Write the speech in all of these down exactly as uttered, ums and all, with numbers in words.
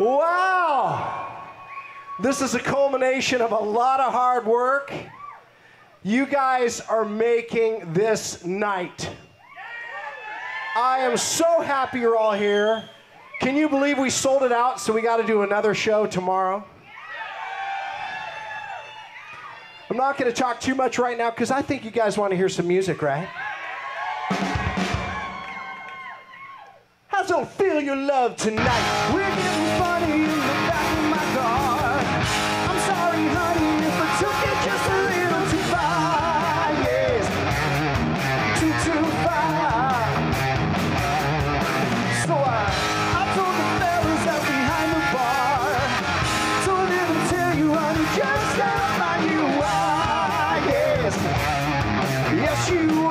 Wow! This is a culmination of a lot of hard work. You guys are making this night. I am so happy you're all here. Can you believe we sold it out, so we got to do another show tomorrow? I'm not going to talk too much right now because I think you guys want to hear some music, right? How's it feel your love tonight? We're getting funny in the back of my car. I'm sorry, honey, if I took it just a little too far. Yes, too, too far. So I, I told the fellas out behind the bar, told them to tell you, honey, just how fine you are. Yes, yes you are.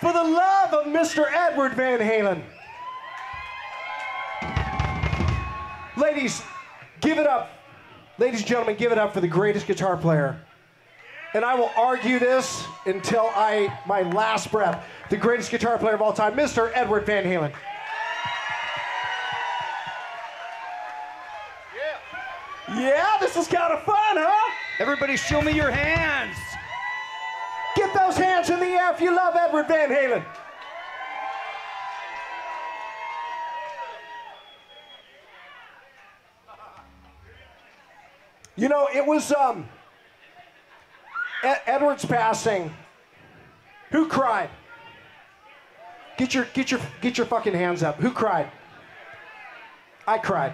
For the love of Mister Edward Van Halen. Ladies, give it up. Ladies and gentlemen, give it up for the greatest guitar player. And I will argue this until I, my last breath. The greatest guitar player of all time, Mister Edward Van Halen. Yeah, yeah, this is kind of fun, huh? Everybody show me your hands. Get those hands in the air if you love Edward Van Halen. You know, it was um, e Edward's passing. Who cried? Get your get your get your fucking hands up. Who cried? I cried.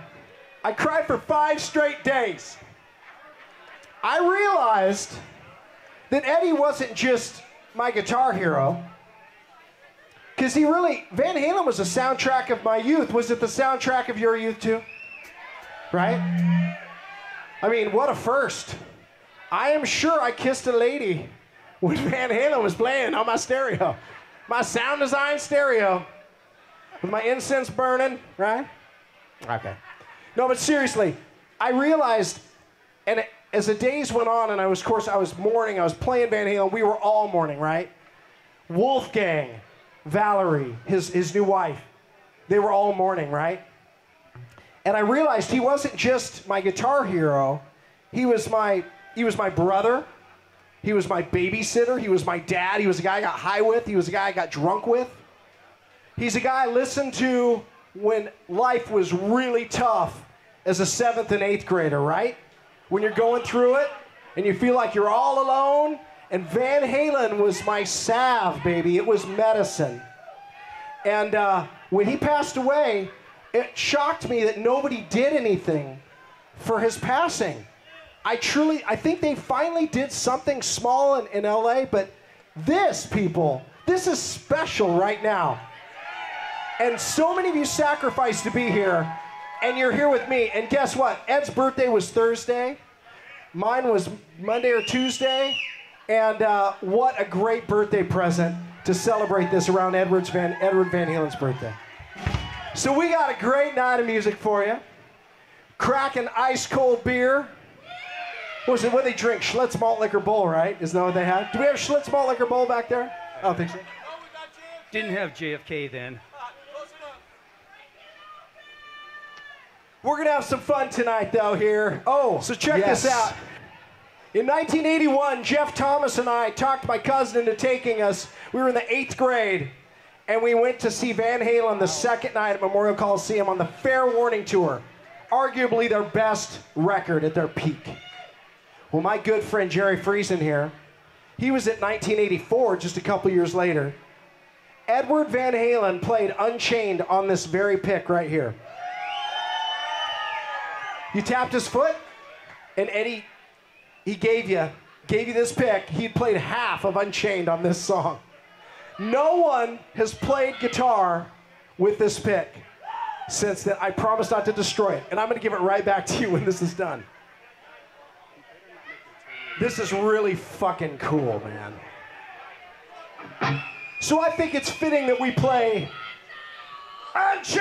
I cried for five straight days. I realized that Eddie wasn't just my guitar hero, because he really, Van Halen was the soundtrack of my youth. Was it the soundtrack of your youth too? Right? I mean, what a first. I am sure I kissed a lady when Van Halen was playing on my stereo. My sound design stereo, with my incense burning, right? Okay. No, but seriously, I realized, and it, as the days went on, and I was, of course, I was mourning, I was playing Van Halen, we were all mourning, right? Wolfgang, Valerie, his, his new wife, they were all mourning, right? And I realized he wasn't just my guitar hero, he was my, he was my brother, He was my babysitter. He was my dad. He was a guy I got high with. He was a guy I got drunk with. He's a guy I listened to when life was really tough as a seventh and eighth grader, right? When you're going through it and you feel like you're all alone. And Van Halen was my salve, baby. It was medicine. And uh, when he passed away, it shocked me that nobody did anything for his passing. I truly, I think they finally did something small in, in L A, but this, people, this is special right now. And so many of you sacrificed to be here, and you're here with me. And guess what? Ed's birthday was Thursday. Mine was Monday or Tuesday. And uh, what a great birthday present to celebrate this around Edward's Van, Edward Van Halen's birthday. So we got a great night of music for you. Cracking ice cold beer. What was it? What did they drink? Schlitz Malt Liquor Bowl, right? Isn't that what they had? Do we have Schlitz Malt Liquor Bowl back there? I don't think so. Didn't have J F K then. We're going to have some fun tonight, though, here. Oh, so check yes. this out. In nineteen eighty-one, Jeff Thomas and I talked my cousin into taking us. We were in the eighth grade, and we went to see Van Halen the second night at Memorial Coliseum on the Fair Warning Tour, arguably their best record at their peak. Well, my good friend Jerry Friesen here, he was at nineteen eighty-four, just a couple years later. Edward Van Halen played Unchained on this very pick right here. You tapped his foot, and Eddie, he gave you, gave you this pick. He played half of Unchained on this song. No one has played guitar with this pick since then. I promise not to destroy it, and I'm going to give it right back to you when this is done. This is really fucking cool, man. So I think it's fitting that we play Unchained!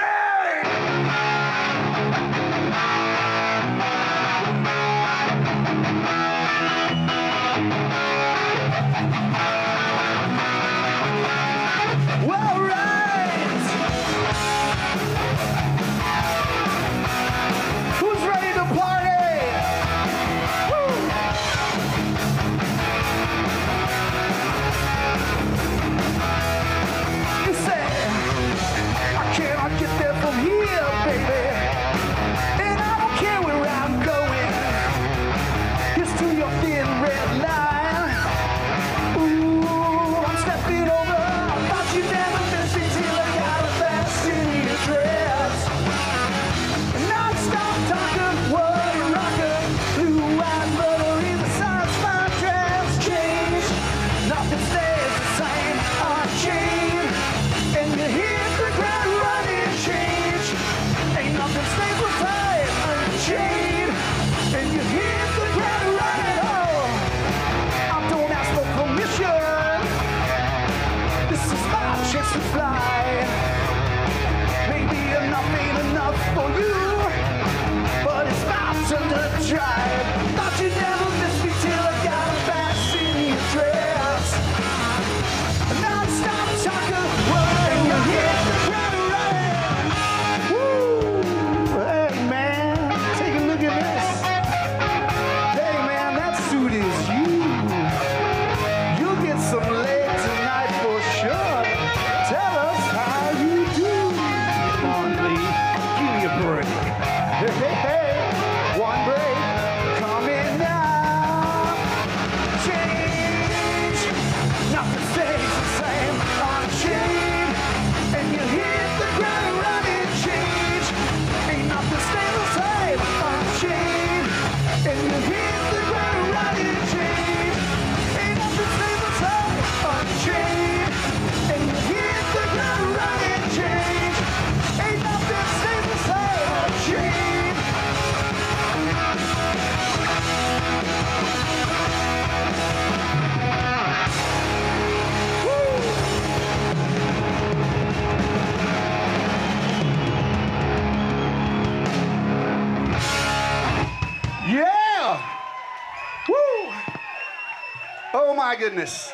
My goodness.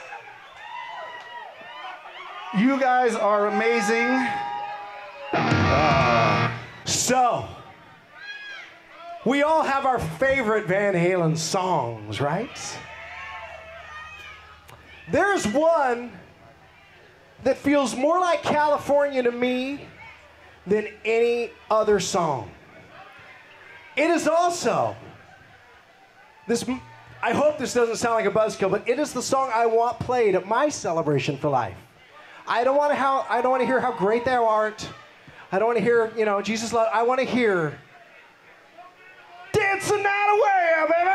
You guys are amazing. Uh, so, we all have our favorite Van Halen songs, right? There's one that feels more like California to me than any other song. It is also, this, I hope this doesn't sound like a buzzkill, but it is the song I want played at my celebration for life. I don't want to how I don't want to hear how great thou art. I don't want to hear, you know, Jesus love. I want to hear "Dance the Night Away, Baby."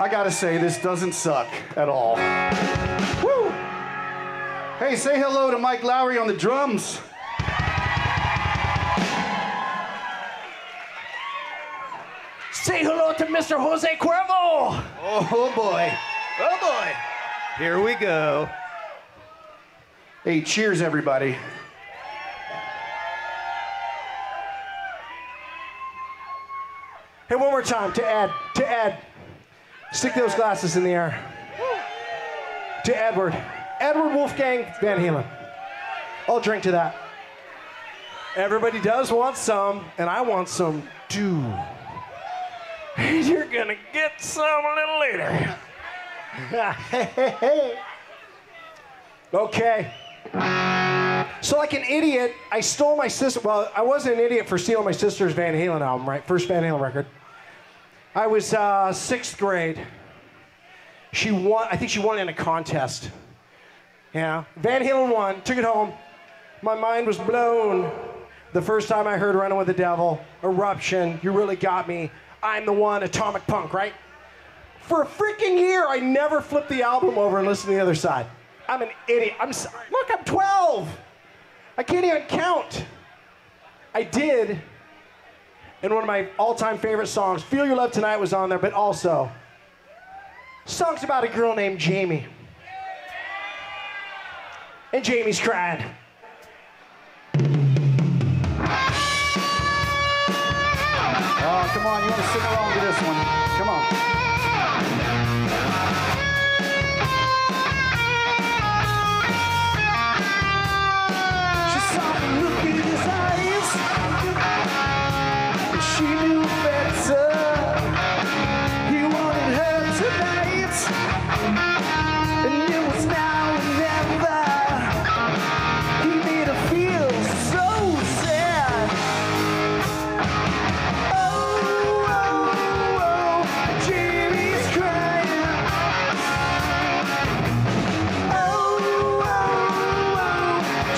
I gotta say, this doesn't suck at all. Woo! Hey, say hello to Mike Lowery on the drums. Say hello to Mister Jose Cuervo. Oh boy, oh boy. Here we go. Hey, cheers everybody. Hey, one more time to add, to add. Stick those glasses in the air. To Edward. Edward Wolfgang Van Halen. I'll drink to that. Everybody does want some, and I want some too. You're gonna get some a little later. Okay. So like an idiot, I stole my sister. Well, I wasn't an idiot for stealing my sister's Van Halen album, right? First Van Halen record. I was uh, sixth grade. She won. I think she won in a contest. Yeah, Van Halen won. Took it home. My mind was blown the first time I heard "Running With The Devil," "Eruption," "You Really Got Me," "I'm the One," "Atomic Punk." Right? For a freaking year, I never flipped the album over and listened to the other side. I'm an idiot. I'm sorry. Look, I'm twelve. I can't even count. I did. And one of my all-time favorite songs, "Feel Your Love Tonight," was on there, but also songs about a girl named Jamie. And Jamie's Cryin'. on, you want to sing along to this one. Come on. She saw the look in his eyes, and she knew better. He wanted her tonight, and it was now and never. He made her feel so sad. Oh, oh, oh, Jamie's crying. Oh, oh, oh,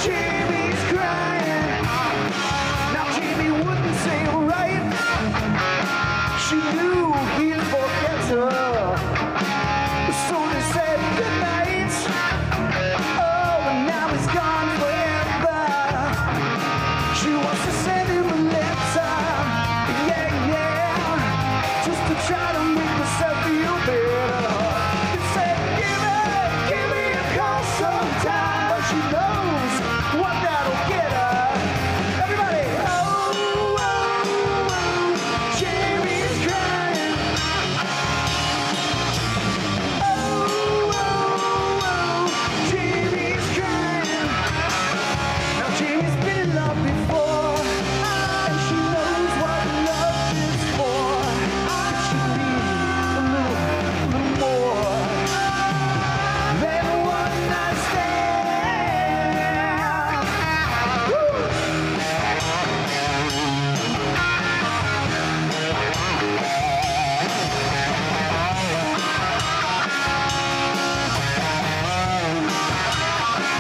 Jamie's crying. Now Jamie wouldn't say right. She knew he'd forget her, so they said goodnight. Oh, and now he's gone forever. She wants to send him a letter, yeah, yeah, just to try to make myself feel better. He said, give her, give me a call sometime, but she knows what that'll get her. Everybody, oh, oh, oh, Jamie's crying. Oh, oh, oh, Jamie's crying. Now Jamie's been in love before, and she knows what love is for. But she needs a little, little more than a one night stand. Woo!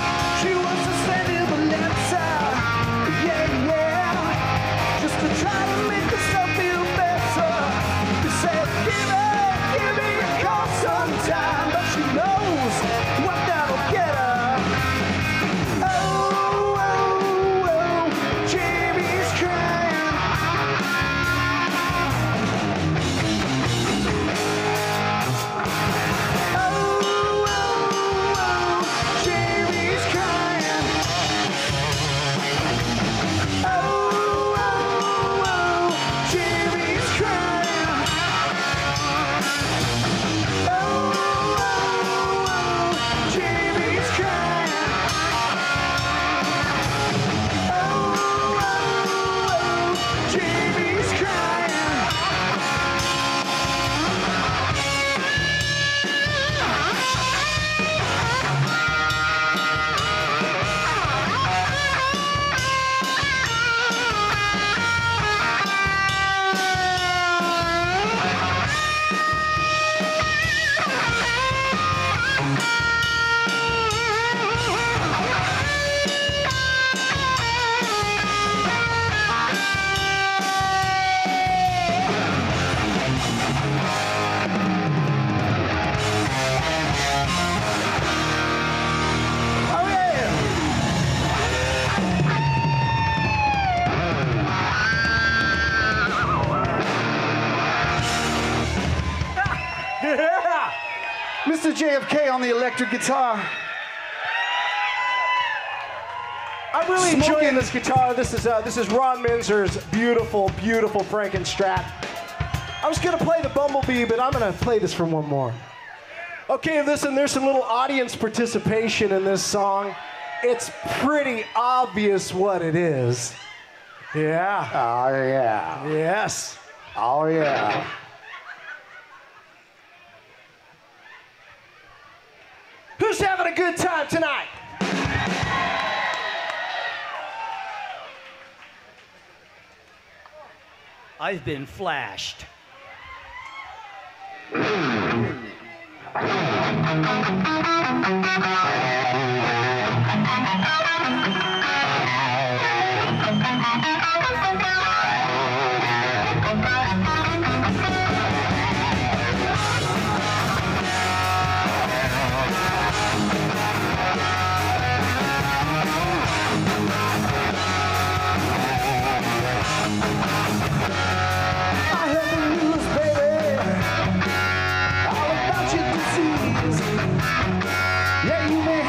She wants to send him a letter, yeah, yeah, just to try to make herself feel better. He said, give her, give me a call sometime, but she knows what that'll get her. Oh, oh, oh, Jamie's crying. Oh, oh, oh, Jamie's crying. Oh, oh, oh, Jamie's crying. Oh, oh, oh, Jamie's crying. Oh, oh, oh, Jamie's crying. Oh yeah! Yeah! Mister J F K on the electric guitar. I'm really Smoking. enjoying this guitar. This is uh, this is Ron Minzer's beautiful, beautiful Frankenstrat. I was gonna play the Bumblebee, but I'm gonna play this for one more. Okay, listen. There's some little audience participation in this song. It's pretty obvious what it is. Yeah. Oh yeah. Yes. Oh yeah. Who's having a good time tonight? I've been flashed. I heard the news, baby, all about your disease. Yeah, you may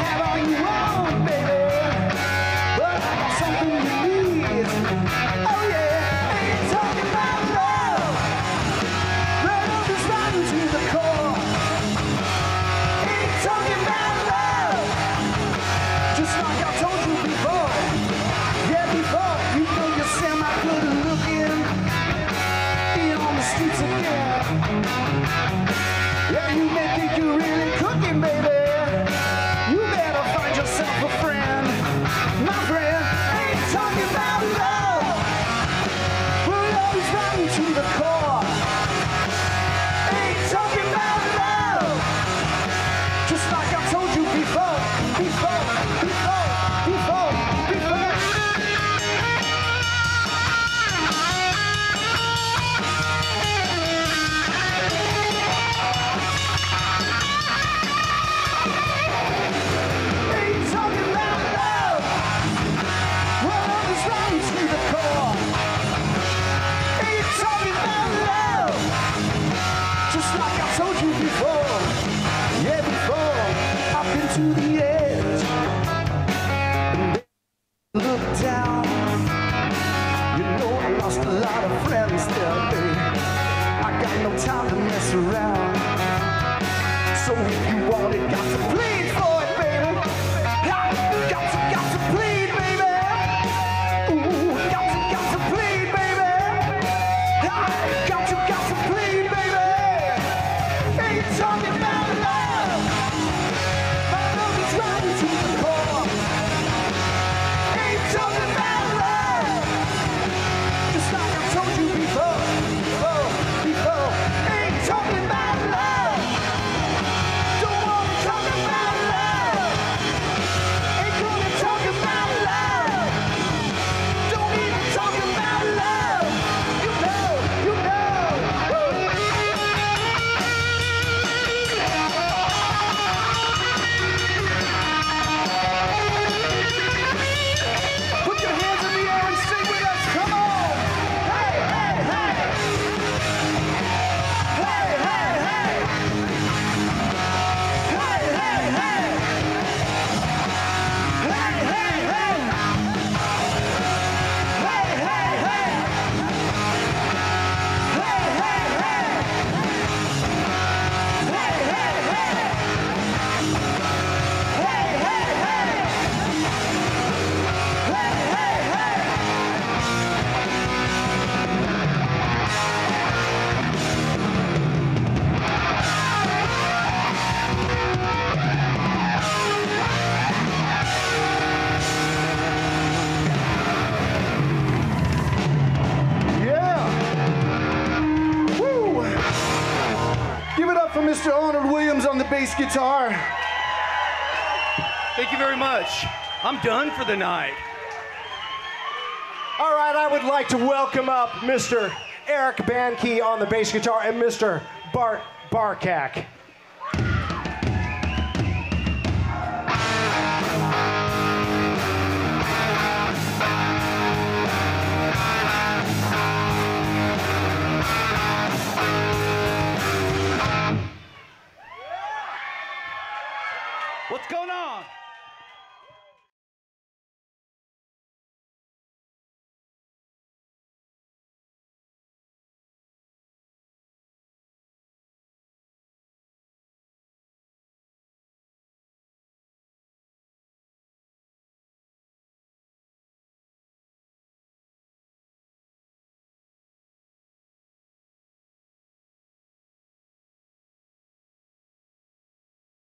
bass guitar. Thank you very much. I'm done for the night. All right, I would like to welcome up Mister Eric Banke on the bass guitar and Mister Bart Barkac. What's going on?